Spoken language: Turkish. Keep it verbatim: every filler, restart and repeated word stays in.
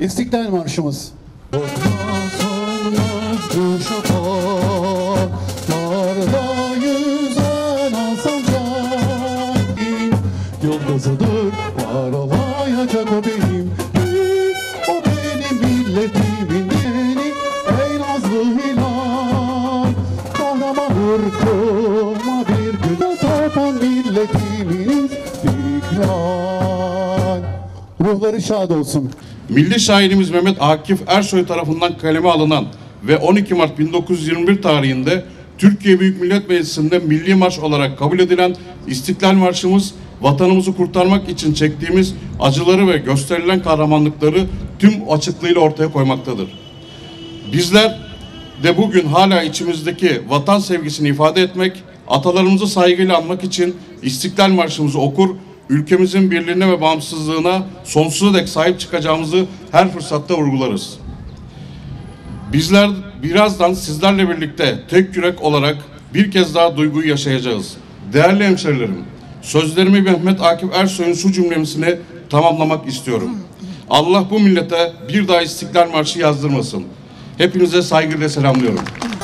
İstiklal Marşımız. Yıldızıdır, var olayacak o benim, o benim milletimin yeni, ey nazlı hilal, kahraman ırkıma bir güne tapan milletimiz İstiklal. Ruhları şad olsun. Milli şairimiz Mehmet Akif Ersoy tarafından kaleme alınan ve on iki Mart bin dokuz yüz yirmi bir tarihinde Türkiye Büyük Millet Meclisi'nde milli marş olarak kabul edilen İstiklal Marşımız, vatanımızı kurtarmak için çektiğimiz acıları ve gösterilen kahramanlıkları tüm açıklığıyla ortaya koymaktadır. Bizler de bugün hala içimizdeki vatan sevgisini ifade etmek, atalarımızı saygıyla anmak için İstiklal Marşımızı okur, ülkemizin birliğine ve bağımsızlığına sonsuza dek sahip çıkacağımızı her fırsatta vurgularız. Bizler birazdan sizlerle birlikte tek yürek olarak bir kez daha duyguyu yaşayacağız. Değerli hemşerilerim, sözlerimi Mehmet Akif Ersoy'un şu cümlemesini tamamlamak istiyorum. Allah bu millete bir daha İstiklal Marşı yazdırmasın. Hepinize saygıyla selamlıyorum.